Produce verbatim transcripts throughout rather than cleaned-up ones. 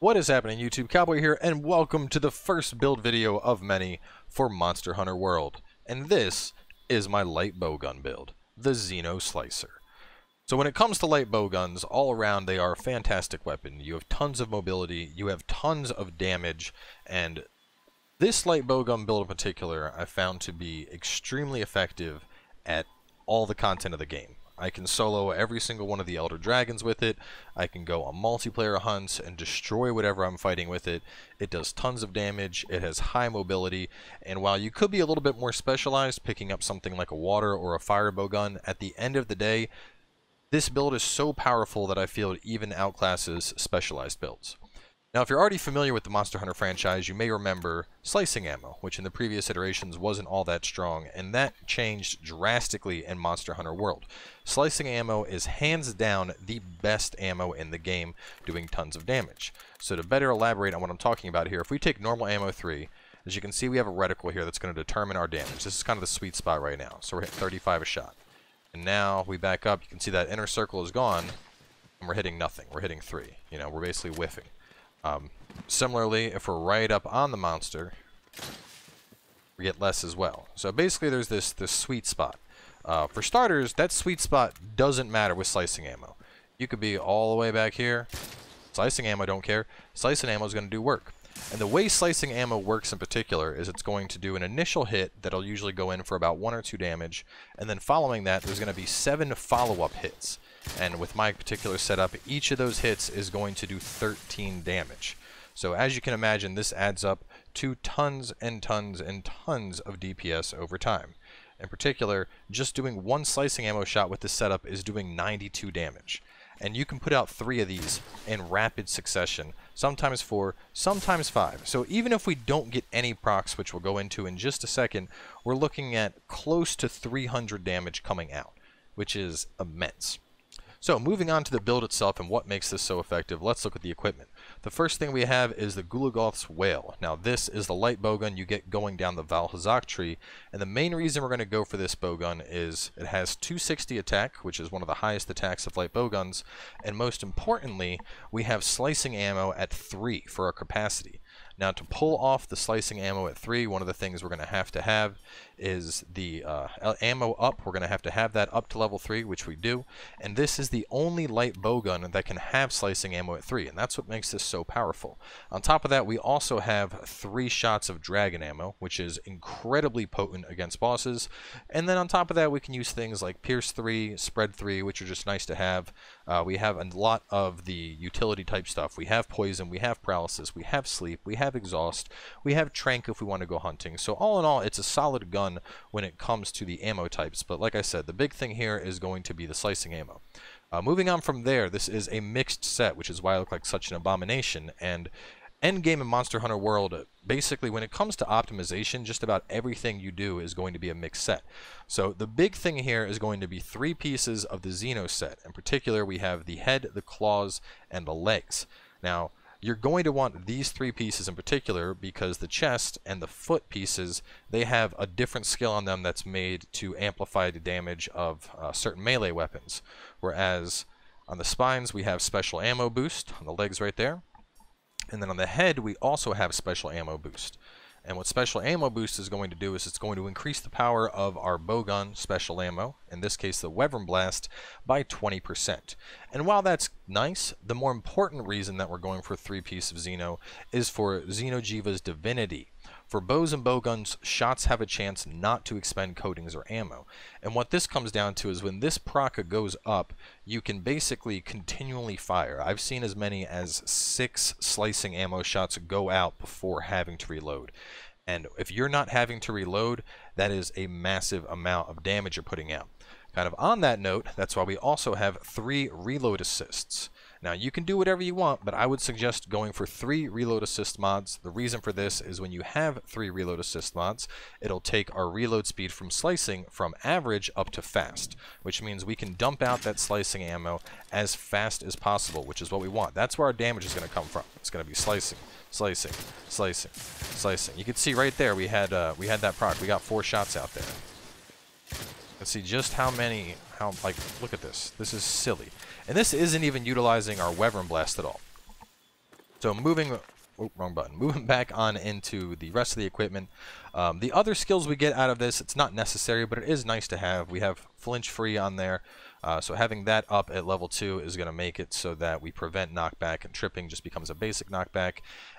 What is happening, YouTube? Cowboy here, and welcome to the first build video of many for Monster Hunter World. And this is my light bowgun build, the Xeno Slicer. So when it comes to light bowguns, all around they are a fantastic weapon. You have tons of mobility, you have tons of damage, and this light bowgun build in particular I found to be extremely effective at all the content of the game. I can solo every single one of the Elder Dragons with it. I can go on multiplayer hunts and destroy whatever I'm fighting with it. It does tons of damage. It has high mobility. And while you could be a little bit more specialized, picking up something like a water or a fire bow gun, at the end of the day, this build is so powerful that I feel it even outclasses specialized builds. Now, if you're already familiar with the Monster Hunter franchise, you may remember Slicing Ammo, which in the previous iterations wasn't all that strong, and that changed drastically in Monster Hunter World. Slicing Ammo is hands down the best ammo in the game, doing tons of damage. So to better elaborate on what I'm talking about here, if we take Normal Ammo three, as you can see we have a reticle here that's going to determine our damage. This is kind of the sweet spot right now, so we're hitting thirty-five a shot. And now we back up, you can see that inner circle is gone, and we're hitting nothing, we're hitting three. You know, we're basically whiffing. Um, similarly, if we're right up on the monster, we get less as well. So basically there's this, this sweet spot. Uh, for starters, that sweet spot doesn't matter with Slicing Ammo. You could be all the way back here. Slicing Ammo, don't care. Slicing Ammo is going to do work. And the way Slicing Ammo works in particular is it's going to do an initial hit that'll usually go in for about one or two damage. And then following that, there's going to be seven follow-up hits. And with my particular setup, each of those hits is going to do thirteen damage. So as you can imagine, this adds up to tons and tons and tons of D P S over time. In particular, just doing one Slicing Ammo shot with this setup is doing ninety-two damage. And you can put out three of these in rapid succession, sometimes four, sometimes five. So even if we don't get any procs, which we'll go into in just a second, we're looking at close to three hundred damage coming out, which is immense. So moving on to the build itself and what makes this so effective, let's look at the equipment. The first thing we have is the Gulagoth's Whale. Now this is the light bowgun you get going down the Vaal Hazak tree, and the main reason we're going to go for this bowgun is it has two sixty attack, which is one of the highest attacks of light bowguns, and most importantly, we have Slicing Ammo at three for our capacity. Now to pull off the Slicing Ammo at three, one of the things we're going to have to have is the uh, ammo up. We're going to have to have that up to level three, which we do. And this is the only light bowgun that can have Slicing Ammo at three, and that's what makes this so powerful. On top of that, we also have three shots of Dragon Ammo, which is incredibly potent against bosses. And then on top of that, we can use things like Pierce three, Spread three, which are just nice to have. Uh, we have a lot of the utility type stuff. We have Poison, we have Paralysis, we have Sleep, we have Exhaust, we have Trank if we want to go hunting. So all in all, it's a solid gun when it comes to the ammo types, but like I said, the big thing here is going to be the Slicing Ammo. Uh, moving on from there, this is a mixed set, which is why I look like such an abomination, and endgame in Monster Hunter World, basically when it comes to optimization, just about everything you do is going to be a mixed set. So the big thing here is going to be three pieces of the Xeno set. In particular, we have the head, the claws, and the legs. Now, you're going to want these three pieces in particular because the chest and the foot pieces, they have a different skill on them that's made to amplify the damage of uh, certain melee weapons. Whereas on the spines, we have special ammo boost on the legs right there. And then on the head, we also have special ammo boost. And what special ammo boost is going to do is it's going to increase the power of our bowgun special ammo, in this case the Wyvern Blast, by twenty percent. And while that's nice, the more important reason that we're going for three piece of Xeno is for Xeno'jiiva's Divinity. For bows and bowguns, shots have a chance not to expend coatings or ammo. And what this comes down to is when this proc goes up, you can basically continually fire. I've seen as many as six Slicing Ammo shots go out before having to reload. And if you're not having to reload, that is a massive amount of damage you're putting out. Kind of on that note, that's why we also have three reload assists. Now, you can do whatever you want, but I would suggest going for three reload assist mods. The reason for this is when you have three reload assist mods, it'll take our reload speed from slicing from average up to fast, which means we can dump out that Slicing Ammo as fast as possible, which is what we want. That's where our damage is going to come from. It's going to be slicing, slicing, slicing, slicing. You can see right there we had uh, we had that proc. We got four shots out there. Let's see just how many, how, like, look at this. This is silly. And this isn't even utilizing our Wyvern Blast at all. So moving, oh, wrong button, moving back on into the rest of the equipment. Um, the other skills we get out of this, it's not necessary, but it is nice to have. We have flinch free on there. Uh, so having that up at level two is going to make it so that we prevent knockback, and tripping just becomes a basic knockback.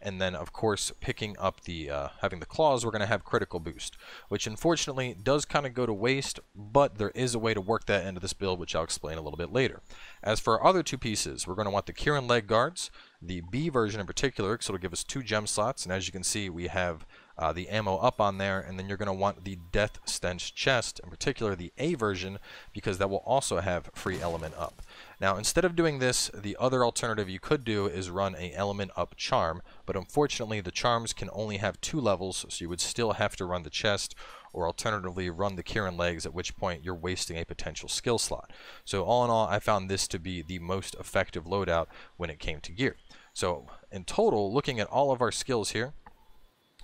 And then, of course, picking up the, uh, having the claws, we're going to have critical boost, which unfortunately does kind of go to waste, but there is a way to work that into this build, which I'll explain a little bit later. As for our other two pieces, we're going to want the Kirin leg guards, the B version in particular, because it'll give us two gem slots, and as you can see, we have Uh, the ammo up on there, and then you're going to want the Death Stench chest, in particular the A version, because that will also have free element up. Now, instead of doing this, the other alternative you could do is run a element up charm, but unfortunately the charms can only have two levels, so you would still have to run the chest, or alternatively run the Kirin legs, at which point you're wasting a potential skill slot. So all in all, I found this to be the most effective loadout when it came to gear. So in total, looking at all of our skills here,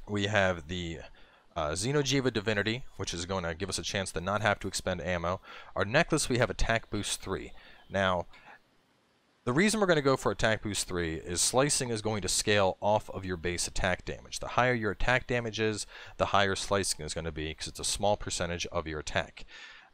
we have the uh, Xeno'jiiva Divinity, which is going to give us a chance to not have to expend ammo. Our necklace, we have Attack Boost three. Now, the reason we're going to go for Attack Boost three is slicing is going to scale off of your base attack damage. The higher your attack damage is, the higher slicing is going to be, because it's a small percentage of your attack.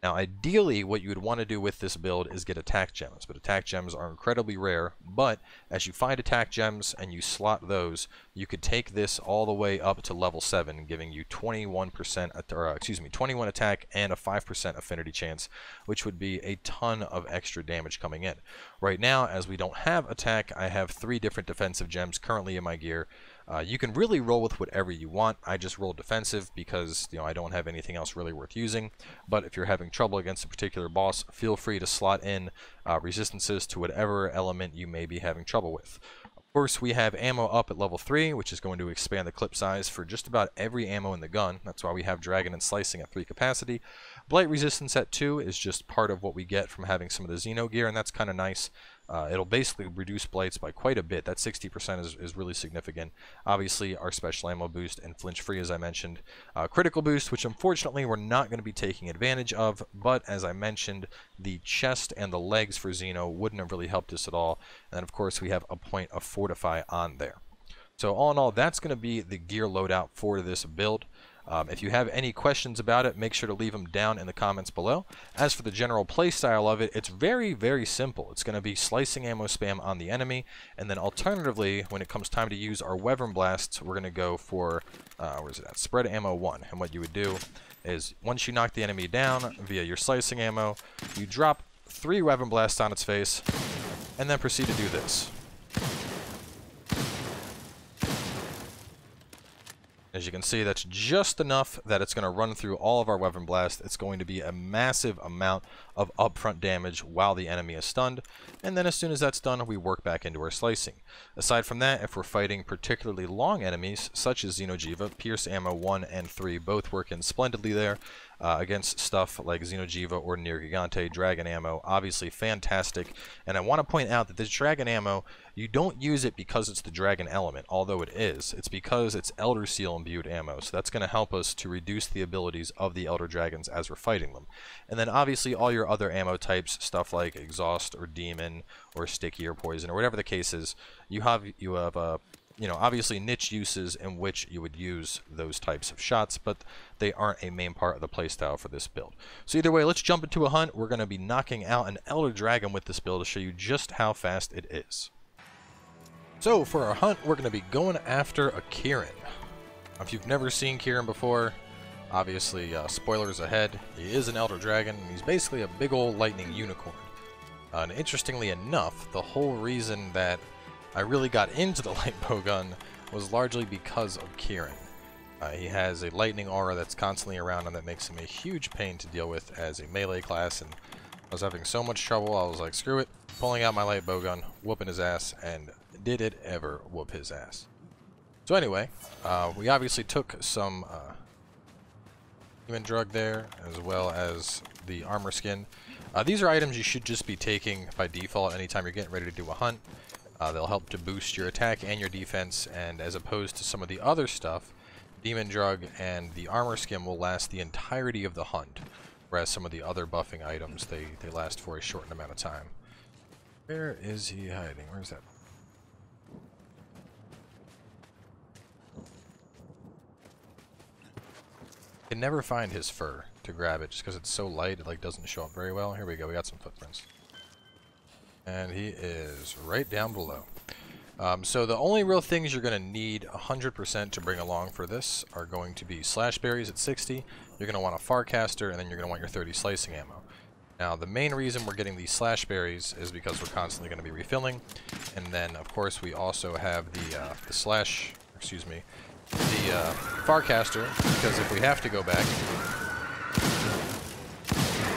Now, ideally, what you would want to do with this build is get attack gems, but attack gems are incredibly rare. But as you find attack gems and you slot those, you could take this all the way up to level seven, giving you twenty-one percent, or excuse me, twenty-one attack and a five percent affinity chance, which would be a ton of extra damage coming in. Right now, as we don't have attack, I have three different defensive gems currently in my gear. Uh, you can really roll with whatever you want. I just rolled defensive because, you know, I don't have anything else really worth using. But if you're having trouble against a particular boss, feel free to slot in uh, resistances to whatever element you may be having trouble with. Of course, we have ammo up at level three, which is going to expand the clip size for just about every ammo in the gun. That's why we have dragon and slicing at three capacity. Blight resistance at two is just part of what we get from having some of the Xeno gear, and that's kind of nice. Uh, it'll basically reduce blights by quite a bit. That sixty percent is, is really significant. Obviously, our special ammo boost and flinch free, as I mentioned. Uh, critical boost, which unfortunately we're not going to be taking advantage of, but as I mentioned, the chest and the legs for Xeno wouldn't have really helped us at all. And of course, we have a point of fortify on there. So all in all, that's going to be the gear loadout for this build. Um, if you have any questions about it, make sure to leave them down in the comments below. As for the general playstyle of it, it's very, very simple. It's going to be slicing ammo spam on the enemy, and then alternatively, when it comes time to use our Wyvern Blasts, we're going to go for, uh, where's it at? Spread Ammo one. And what you would do is, once you knock the enemy down via your slicing ammo, you drop three Wyvern Blasts on its face, and then proceed to do this. As you can see, that's just enough that it's going to run through all of our Wyvern Blast. It's going to be a massive amount of upfront damage while the enemy is stunned. And then as soon as that's done, we work back into our slicing. Aside from that, if we're fighting particularly long enemies, such as Xeno'jiiva, Pierce Ammo one and three both work in splendidly there. Uh, against stuff like Xeno'jiiva or Nergigante, Dragon Ammo, obviously fantastic. And I want to point out that this Dragon Ammo, you don't use it because it's the Dragon element, although it is. It's because it's Elder Seal imbued ammo, so that's going to help us to reduce the abilities of the Elder Dragons as we're fighting them. And then obviously all your other ammo types, stuff like Exhaust or Demon or Sticky or Poison or whatever the case is, you have, you have a... Uh, you know, obviously niche uses in which you would use those types of shots, but they aren't a main part of the playstyle for this build. So either way, let's jump into a hunt. We're going to be knocking out an Elder Dragon with this build to show you just how fast it is. So for our hunt, we're going to be going after a Kirin. If you've never seen Kirin before, obviously uh, spoilers ahead, he is an Elder Dragon, and he's basically a big old lightning unicorn. Uh, and interestingly enough, the whole reason that I really got into the Light Bowgun was largely because of Kirin. Uh, he has a lightning aura that's constantly around him that makes him a huge pain to deal with as a melee class, and I was having so much trouble, I was like, screw it, pulling out my Light Bowgun, whooping his ass, and did it ever whoop his ass. So anyway, uh, we obviously took some uh, human drug there, as well as the armor skin. Uh, these are items you should just be taking by default anytime you're getting ready to do a hunt. Uh, they'll help to boost your attack and your defense, and as opposed to some of the other stuff, Demon Drug and the Armor Skin will last the entirety of the hunt, whereas some of the other buffing items, they, they last for a shortened amount of time. Where is he hiding? Where's that? can never find his fur to grab it just because it's so light it like doesn't show up very well. Here we go, we got some footprints. And he is right down below. Um, so the only real things you're going to need one hundred percent to bring along for this are going to be slash berries at sixty, you're going to want a farcaster, and then you're going to want your thirty slicing ammo. Now the main reason we're getting these slash berries is because we're constantly going to be refilling, and then of course we also have the, uh, the slash, excuse me, the uh, farcaster, because if we have to go back,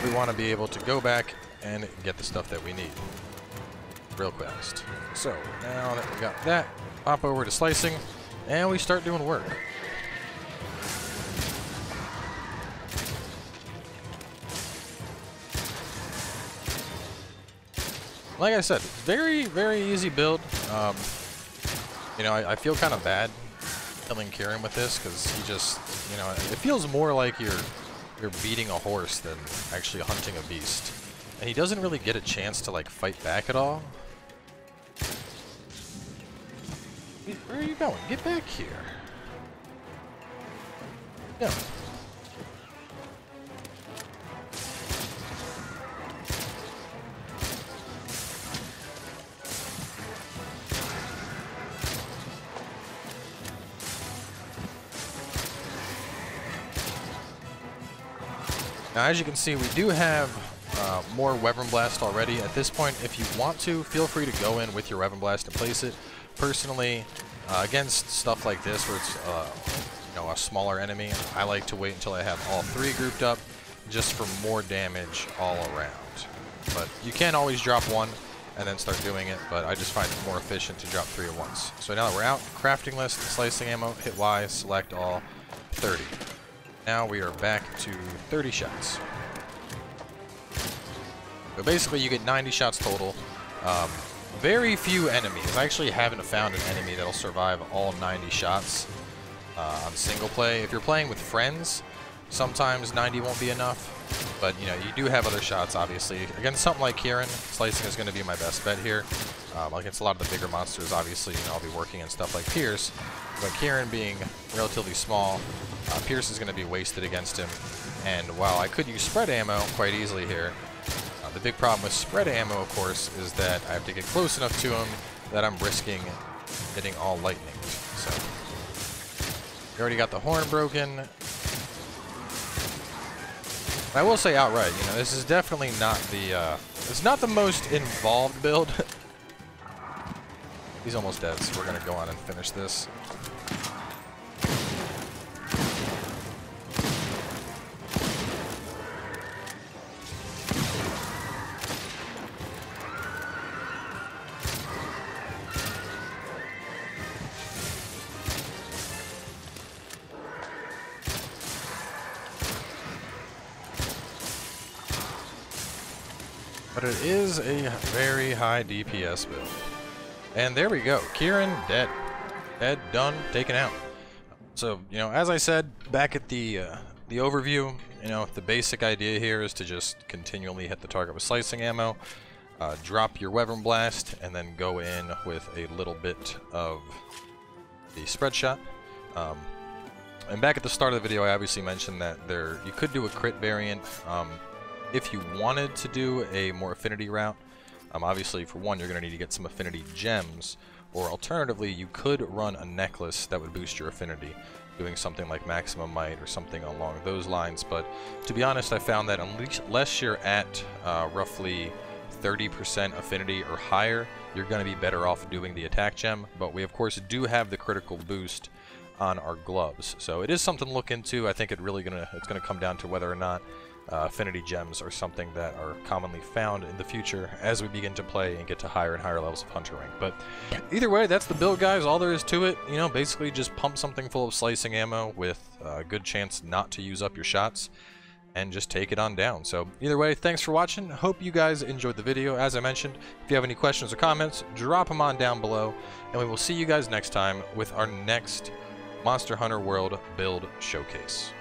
we want to be able to go back and get the stuff that we need real fast. So now that we got that, pop over to slicing, and we start doing work. Like I said, very, very easy build. Um, you know, I, I feel kind of bad killing Kirin with this because he just, you know, it feels more like you're you're beating a horse than actually hunting a beast, and he doesn't really get a chance to like fight back at all. Where are you going? Get back here. No. Now, as you can see, we do have uh, more Wyvern Blast already. At this point, if you want to, feel free to go in with your Wyvern Blast and place it. Personally, uh, against stuff like this where it's uh, you know, a smaller enemy, I like to wait until I have all three grouped up just for more damage all around. But you can always drop one and then start doing it, but I just find it more efficient to drop three at once. So now that we're out, crafting list, slicing ammo, hit Y, select all, thirty. Now we are back to thirty shots. So basically you get ninety shots total. Um, Very few enemies. I actually haven't found an enemy that'll survive all ninety shots uh, on single play. If you're playing with friends, sometimes ninety won't be enough. But, you know, you do have other shots, obviously. Against something like Kirin, slicing is going to be my best bet here. Um, against a lot of the bigger monsters, obviously, you know, I'll be working in stuff like Pierce. But Kirin being relatively small, uh, Pierce is going to be wasted against him. And while I could use spread ammo quite easily here, the big problem with spread ammo, of course, is that I have to get close enough to him that I'm risking getting all lightning. So, we already got the horn broken. I will say outright, you know, this is definitely not the, uh, it's not the most involved build. He's almost dead, so we're going to go on and finish this. But it is a very high D P S build. And there we go. Kirin, dead. Dead, done, taken out. So, you know, as I said back at the uh, the overview, you know, the basic idea here is to just continually hit the target with slicing ammo, uh, drop your Wyvern Blast, and then go in with a little bit of the spread shot. Um, and back at the start of the video, I obviously mentioned that there you could do a crit variant. Um, If you wanted to do a more affinity route, um, obviously for one, you're going to need to get some affinity gems, or alternatively, you could run a necklace that would boost your affinity, doing something like Maximum Might or something along those lines. But to be honest, I found that unless you're at uh, roughly thirty percent affinity or higher, you're going to be better off doing the attack gem. But we, of course, do have the critical boost on our gloves. So it is something to look into. I think it really gonna, it's going to come down to whether or not Uh, affinity gems are something that are commonly found in the future as we begin to play and get to higher and higher levels of hunter rank. But either way, that's the build, guys. All there is to it, you know, basically just pump something full of slicing ammo with a good chance not to use up your shots and just take it on down. So either way, thanks for watching. Hope you guys enjoyed the video. As I mentioned, if you have any questions or comments, drop them on down below, and we will see you guys next time with our next Monster Hunter World build showcase.